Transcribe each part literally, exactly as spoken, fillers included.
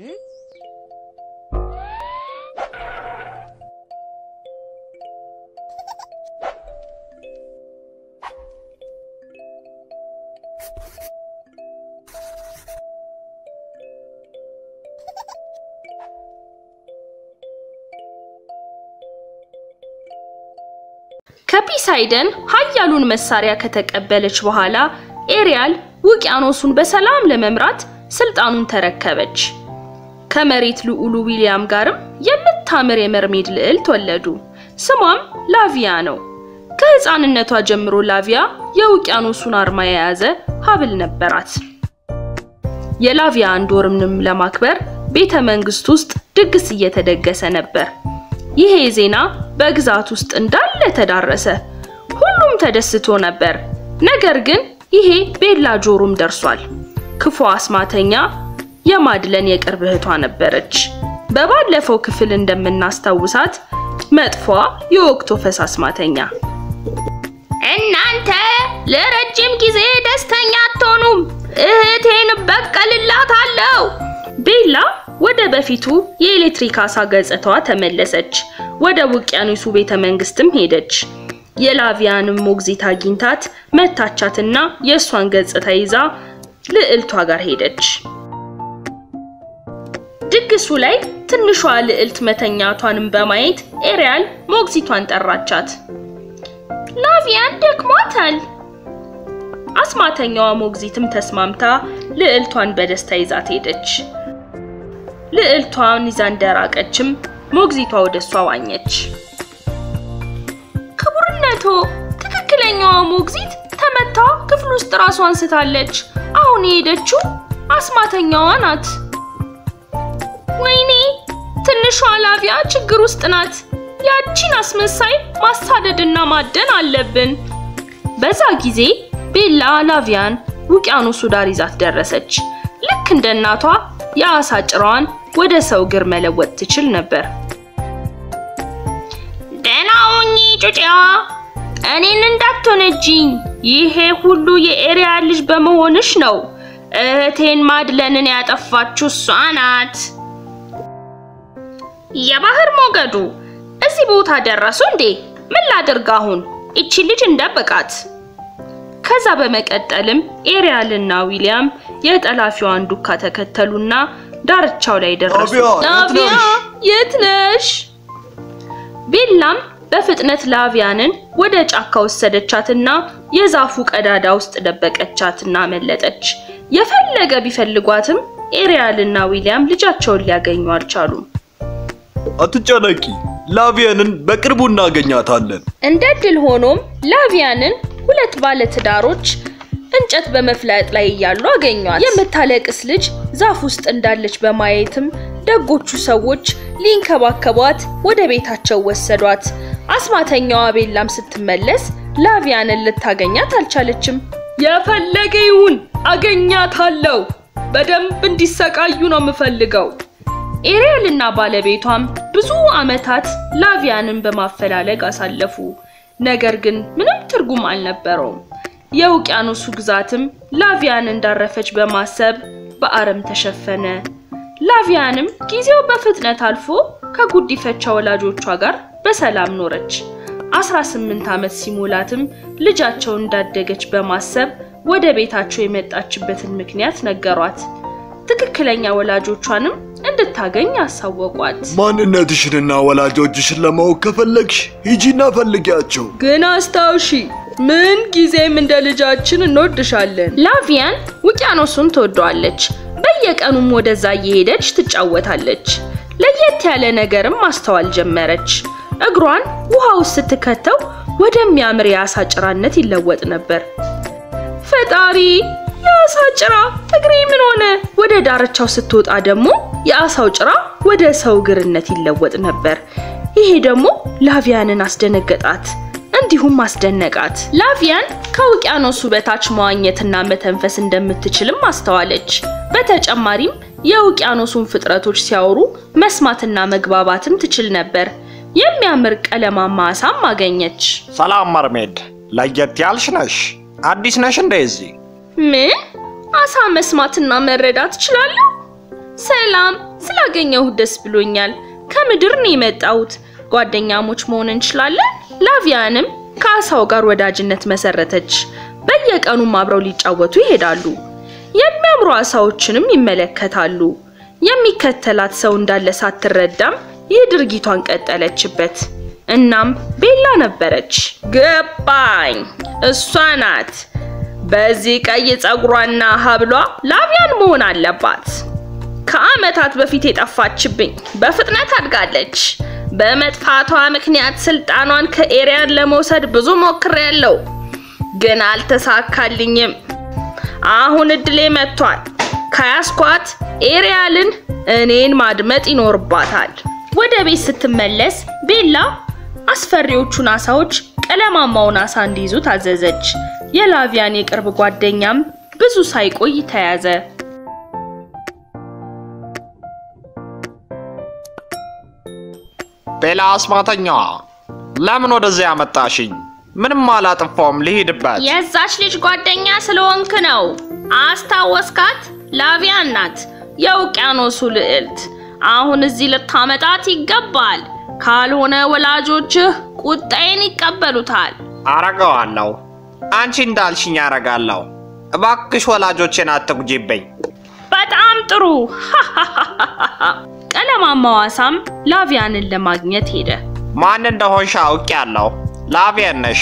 Hmm? ሳይደን ኃያሉን መሳሪያ ከተቀበለች በኋላ ኤሪያል ውቅያኖሱን በሰላም ለመምራት ስልጣኑን ተረከበች ከመሬት ልዑሉ ዊሊያም ጋርም የምታምር የመርሜድ ልዕልት ተወለዱ ስሟም ላቪያ ነው ከሕፃንነቷ ጀምሮ ላቪያ የውቅያኖሱን አርማ የያዘ ሀብል ነበራት የላቪያ አንዶርምንም ለማክበር ቤተ መንግስት ውስጥ ድግስ እየተደገሰ ነበር ይሄ ዜና በግዛት ውስጥ እንዳለ ተዳረሰ ሁሉም ተደስቶ ነበር ነገር ግን ይሄ ቤላ ጆሮም ደርሷል ክፉ አስማተኛ የማድለን የቅርብ እህቷ ነበረች በባለፈው ክፍል እንደምናስተውሳት መጥፎ የኦክቶፈስ አስማተኛ እናንተ ለረጅም ጊዜ ደስተኛ አትሆኑም እህቴን በቀልላታለሁ ቤላ ወደ በፊቱ የኤሌክትሪክ አሳ ገጽታዋ ተመለሰች ወደ ውቅያኖሱ ቤተ መንግስትም ሄደች የላቪያንም ሞግዚት አግኝታት መታቻትና የሷን ገጽታ ይዛ ልዕልቷ ጋር ሄደች ድግሱ ላይ ትንሿ ልዕልት መተኛቷንም በማየት ኤሪያል ሞግዚቷን ጠራቻት ላቪያን ደክሟታል አስማተኛዋ ሞግዚትም ተስማምታ ልዕልቷን በደስታ ይዛት ሄደች ልዕልቷን ይዛንደራቀችም ሞግዚቷ ወደሷ ዋኘች ክቡርነቶ ትክክለኛዋ ሞግዚት ተመታ ክፍል ውስጥ ራሷን ስታለች አሁን ሄደችው አስማተኛዋ ናት ወይኔ ትንሿ ላቪያ ችግር ውስጥ ናት ያቺን አስመሳይ ማሳደድና ማደን አለብን በዛ ጊዜ ቤላ ላቪያን ውቅያኖሱ ዳር ይዛት ደረሰች ልክ እንደናቷ የአሳ ጭራዋን ወደ ሰው ግር መለወጥ ትችል ነበር ደናውኝ ጩጫዋ እኔን እንዳትነጂኝ ይሄ ሁሉ የኤሪያል ልጅ በመሆንሽ ነው እህቴን ማድለንን ያጠፋችሁ እሷ ናት የባህር ሞገዱ እዚህ ቦታ ደረሱ እንዴ ምን ላድርግ አሁን እቺ ልጅ እንደበቃት ከዛ በመቀጠልም ኤሪያልና ዊሊያም የጠላፊዋን ዱካ ተከተሉና ዳርቻው ላይ ደረሱ ላቪያ የት ነሽ ቤላም በፍጥነት ላቪያንን ወደ ጫካ ወሰደቻትና የዛፉ ቀዳዳ ውስጥ ደበቀቻትና መለጠች የፈለገ ቢፈልጓትም ኤሪያልና ዊሊያም ልጃቸውን ሊያገኙ አልቻሉም አትጨነቂ ላቪያንን በቅርቡ እናገኛታለን እንደድል ሆኖም ላቪያንን ሁለት ባለ ተዳሮች እንጨት በመፍለጥ ላይ ያያሉ አገኙዋት የምታለቅስ ልጅ ዛፍ ውስጥ እንዳለች በማየትም ደጎቹ ሰዎች ሊንከባከቧት ወደ ቤታቸው ወሰዷት አስማተኛዋ ቤላም ስትመለስ ላቪያንን ልታገኛት አልቻለችም ያፈለገ ይሁን አገኛታለሁ በደንብ እንዲሰቃዩ ነው የምፈልገው ኤሪያልና ባለቤቷም ብዙ አመታት ላቪያንን በማፈላለግ አሳለፉ ነገር ግን ምንም ትርጉም አልነበረው የውቅያኖሱ ግዛትም ላቪያን እንዳረፈች በማሰብ በአረም ተሸፈነ ላቪያንም ጊዜው በፍጥነት አልፎ ከጉዲፈቻ ወላጆቿ ጋር በሰላም ኖረች አስራ ስምንት አመት ሲሞላትም ልጃቸው እንዳደገች በማሰብ ወደ ቤታቸው የመጣችበትን ምክንያት ነገሯት ትክክለኛ ወላጆቿንም እንድታገኝ አሳወቋት ማንነትሽንና ወላጆችሽን ለማወቅ ከፈለግሽ ሂጂና ፈልጊያቸው ግን አስታውሺ ምን ጊዜም እንደ ልጃችን እንወድሻለን ላቪያን ውቅያኖሱን ተወደዋለች በየቀኑም ወደዛ እየሄደች ትጫወታለች ለየት ያለ ነገርም ማስተዋል ጀመረች እግሯን ውሃው ስትከተው ወደሚያምር የአሳ ጭራነት ይለወጥ ነበር ፈጣሪ የአሳ ጭራ እግሬ ምን ሆነ ወደ ዳርቻው ስትወጣ ደግሞ የአሳው ጭራ ወደ ሰው ግርነት ይለወጥ ነበር ይሄ ደግሞ ላቪያንን አስደነገጣት እንዲሁም አስደነቃት ላቪያን ከውቅያኖሱ በታች መዋኘትና መተንፈስ እንደምትችልም አስተዋለች በተጨማሪም የውቅያኖሱን ፍጥረቶች ሲያወሩ መስማትና መግባባትም ትችል ነበር የሚያምር ቀለማማ አሳም አገኘች ሰላም መርሜድ ለየት ያልሽ ነሽ አዲስ ነሽ እንደዚህ ምን አሳ መስማትና መረዳት ትችላለህ ሰላም Slagagnahu des bilonyal. ከምድር ነው የመጣውት ጓደኛሞች መሆን እንችላለን ላቪያንም ካሳው ጋር ወዳጅነት መሰረተች በየቀኑ ማብራው ሊጫወቱ ይሄዳሉ የሚያምሩ አሳዎችንም ይመለከታሉ የሚከተላት ሰው እንዳለ ሳትረዳም የድርጊቷን ቀጠለችበት እናም ቤላ ነበረች ገባኝ እሷ ናት በዚህ ቀይ ጸጉሯና ሀብሏ ላቪያን መሆን አለባት ከአመታት በፊት የጣፋችብኝ በፍጥነት አድጋለች በመጥፋቷ ምክንያት ስልጣኗን ከኤሪያን ለመውሰድ ብዙ ሞክሬያለሁ ግን አልተሳካልኝም አሁን እድሌ መጥቷል ካያስኳት ኤሪያልን እኔን ማድመጥ ይኖርባታል ወደ ቤት ስትመለስ ቤላ አስፈሪዎቹን አሳዎች ቀለማማውን አሳ እንዲይዙ ታዘዘች የላቪያን የቅርብ ጓደኛም ብዙ ሳይቆይ ተያዘ ቤላ አስማተኛ ለምን ወደዚህ አመጣሽኝ ምንም አላጥፋውም ልሂድባት የዛች ልጅ ጓደኛ ስለሆንክ ነው አስታወስካት ላቪያን ናት የውቅያኖሱ ልዕልት አሁን እዚህ ለታመጣት ይገባል ካልሆነ ወላጆችህ ቁጣዬን ይቀበሉታል አረጋዋለሁ አንቺ እንዳልሽኝ አረጋለሁ እባክሽ ወላጆቼን አትጉጂብኝ በጣም ጥሩ ቀለማማው አሳም ላቪያንን ለማግኘት ሄደ ማን እንደሆንሽ አውቄያለሁ ላቪያን ነሽ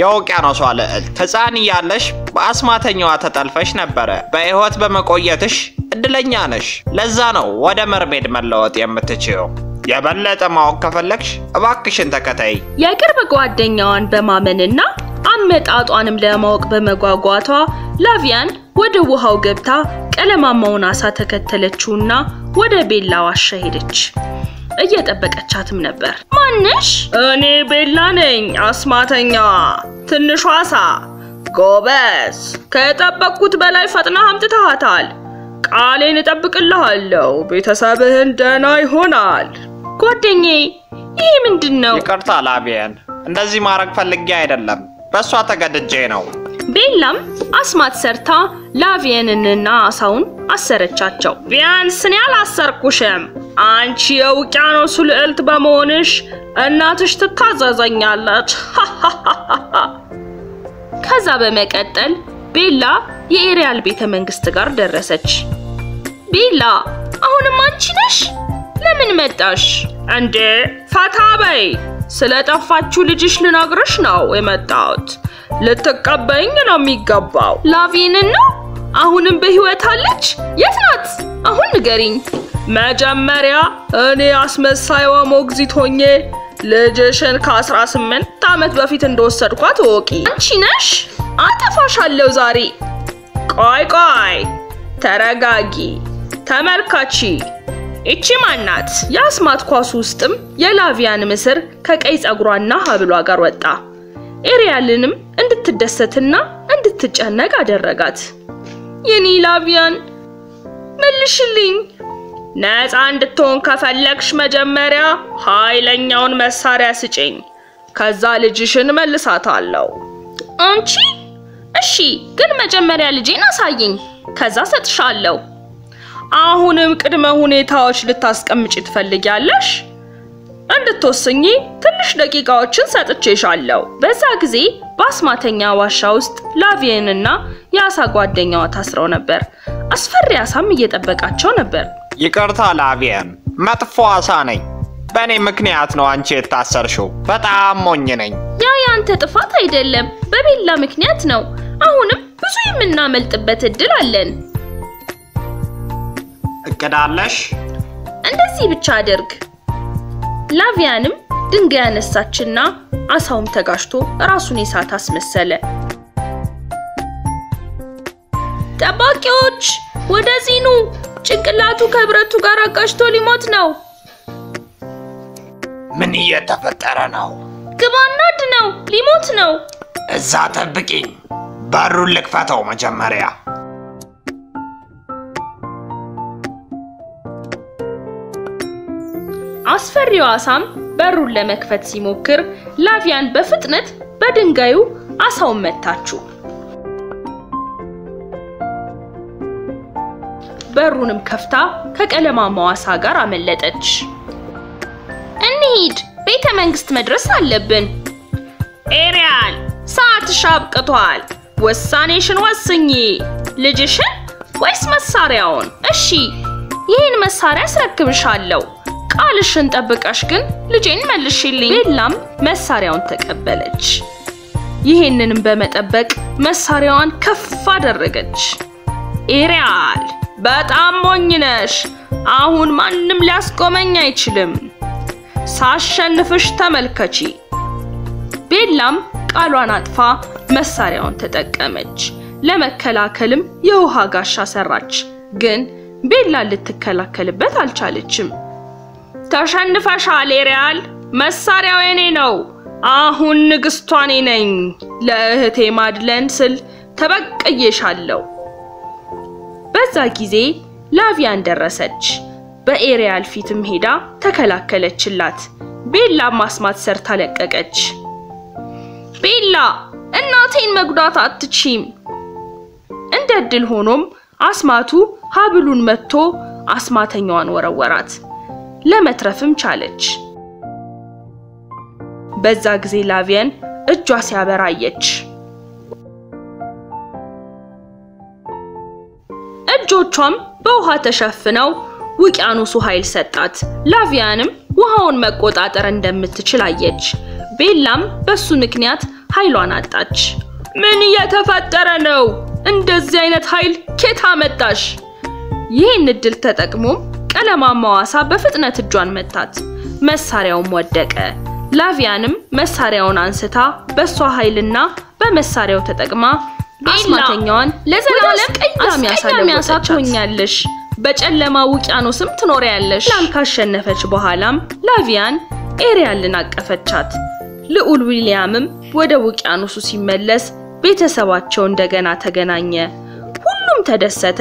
የውቅያኖሷ ልዕልት ተጻን ያለሽ በአስማተኛዋ ተጠልፈሽ ነበረ በህይወት በመቆየትሽ እድለኛ ነሽ ለዛ ነው ወደ መርሜድ መለወጥ የምትችይው የበለጠ ማወቅ ከፈለግሽ እባክሽን ተከታይ የቅርብ ጓደኛዋን በማመንና አመጣጧንም ለማወቅ በመጓጓቷ ላቪያን ወደ ውሃው ገብታ ቀለማማውን አሳ ተከተለችውና ወደ ቤላው አሻ ሄደች እየጠበቀቻትም ነበር ማንሽ እኔ ቤላ ነኝ አስማተኛ ትንሽ አሳ ጎበስ ከጠበቅኩት በላይ ፈጥና አምጥታታል ቃሌን እጠብቅልሃለሁ ቤተሰብህን ደህና ይሆናል ጓደኛዬ ይህ ምንድነው ይቅርታ ላቪያን እንደዚህ ማረግ ፈልጌ አይደለም በሷ ተገድጄ ነው ቤላም አስማት ሰርታ ላቪያንንና አሳውን አሰረቻቸው ቢያንስ እኔ አላሰርኩሽም አንቺ የውቅያኖሱ ልዕልት በመሆንሽ እናትሽ ትታዘዘኛለች ከዛ በመቀጠል ቤላ የኤሪያል ቤተ መንግስት ጋር ደረሰች ቤላ አሁንም አንቺ ነሽ ለምን መጣሽ እንዴ ፈታ በይ ስለጠፋችሁ ልጅሽ ልናግርሽ ነው የመጣሁት ለተቀበኝ ነው የሚገባው ላቪንን ነው አሁንም በህይወት አለች የት ናት አሁን ንገሪኝ መጀመሪያ እኔ አስመሳይዋ ሞግዚት ሆኜ ልጅሽን ከ18 አመት በፊት እንደወሰድኳት ወቂ አንቺ ነሽ አጠፋሻለሁ ዛሬ ቆይ ቆይ ተረጋጊ ተመልካቺ እቺ ማናት ያስማት ኳስ ውስጥም የላቪያን ምስር ከቀይ ጸጉሯና ሀብሏ ጋር ወጣ ኤሪያልንም እንድትደሰትና እንድትጨነቅ አደረጋት የኔ ላቪያን መልሽልኝ ነፃ እንድትሆን ከፈለክሽ መጀመሪያ ኃይለኛውን መሳሪያ ስጪኝ ከዛ ልጅሽን መልሳታለሁ አንቺ እሺ ግን መጀመሪያ ልጄን አሳይኝ ከዛ ሰጥሻለሁ አሁንም ቅድመ ሁኔታዎች ልታስቀምጪ ትፈልጊያለሽ እንድትወስኚ ትንሽ ደቂቃዎችን ሰጥቼሻለሁ በዛ ጊዜ ባስማተኛ ዋሻ ውስጥ ላቪያንና ያሳ ጓደኛዋ ታስረው ነበር አስፈሪ አሳም እየጠበቃቸው ነበር ይቅርታ ላቪያን መጥፎ አሳ ነኝ በእኔ ምክንያት ነው አንቺ የታሰርሽው በጣም ሞኝ ነኝ ያ ያንተ ጥፋት አይደለም በቤላ ምክንያት ነው አሁንም ብዙ የምናመልጥበት እድል አለን እቀዳለሽ እንደዚህ ብቻ አድርግ ላቪያንም ድንጋይ አነሳችና አሳውም ተጋሽቶ ራሱን የሳት አስመሰለ ጠባቂዎች ወደዚህ ኑ ጭንቅላቱ ከብረቱ ጋር አጋጭቶ ሊሞት ነው ምን እየተፈጠረ ነው ግባና ድነው ሊሞት ነው እዛ ጠብቂኝ በሩን ልክፈተው መጀመሪያ አስፈሪው አሳም በሩን ለመክፈት ሲሞክር ላቪያን በፍጥነት በድንጋዩ አሳውን መታችው በሩንም ከፍታ ከቀለማማዋ ዓሳ ጋር አመለጠች። እንሂድ ቤተ መንግስት መድረስ አለብን። ኤሪያል ሰዓትሽ አብቅቷል። ወሳኔሽን ወስኚ። ልጅሽን ወይስ መሳሪያውን? እሺ ይሄን መሳሪያ አስረክብሻለሁ። ቃልሽን ጠብቀሽ ግን ልጄን መልሽልኝ። ሌላም መሳሪያውን ተቀበለች። ይሄንንም በመጠበቅ መሳሪያዋን ከፍ አደረገች። ኤሪያል በጣም ሞኝ ነሽ። አሁን ማንም ሊያስቆመኝ አይችልም። ሳሸንፍሽ ተመልከቺ። ቤላም ቃሏን አጥፋ መሳሪያውን ተጠቀመች። ለመከላከልም የውሃ ጋሻ ሰራች። ግን ቤላ ልትከላከልበት አልቻለችም። ተሸንፈሻል ኤሪያል። መሳሪያው የኔ ነው። አሁን ንግስቷን ነኝ። ለእህቴ ማድለን ስል ተበቀየሻለሁ። በዛ ጊዜ ላቪያን ደረሰች። በኤሪያል ፊትም ሄዳ ተከላከለችላት። ቤላ ማስማት ሰርታ ለቀቀች። ቤላ እናቴን መጉዳት አትችም። እንደ ድል ሆኖም አስማቱ ሀብሉን መጥቶ አስማተኛዋን ወረወራት። ለመትረፍም ቻለች። በዛ ጊዜ ላቪያን እጇ ሲያበራየች እጆቿም በውሃ ተሸፍነው ውቅያኖሱ ኃይል ሰጣት። ላቪያንም ውሃውን መቆጣጠር እንደምትችል አየች። ቤላም በሱ ምክንያት ኃይሏን አጣች። ምን የተፈጠረ ነው? እንደዚህ አይነት ኃይል ከታ መጣሽ? ይህን እድል ተጠቅሞ ቀለማማው ዓሳ በፍጥነት እጇን መታት። መሳሪያውም ወደቀ። ላቪያንም መሳሪያውን አንስታ በሷ ኃይልና በመሳሪያው ተጠቅማ አስማተኛዋን ለዘላለም ቀያሚ ዓሳ ትሆኛለሽ፣ በጨለማ ውቅያኖስም ትኖሪያለሽ። ካሸነፈች በኋላም ላቪያን ኤሪያልን አቀፈቻት። ልዑል ዊሊያምም ወደ ውቅያኖሱ ሲመለስ ቤተሰባቸው እንደገና ተገናኘ። ሁሉም ተደሰተ።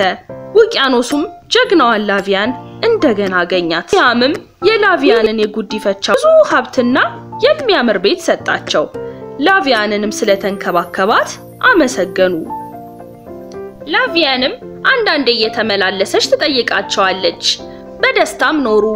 ውቅያኖሱም ጀግናዋን ላቪያን እንደገና አገኛት። ዊሊያምም የላቪያንን የጉዲፈቻ ብዙ ሀብትና የሚያምር ቤት ሰጣቸው። ላቪያንንም ስለተንከባከባት አመሰገኑ። ላቪያንም አንዳንዴ እየተመላለሰች ትጠይቃቸዋለች። በደስታም ኖሩ።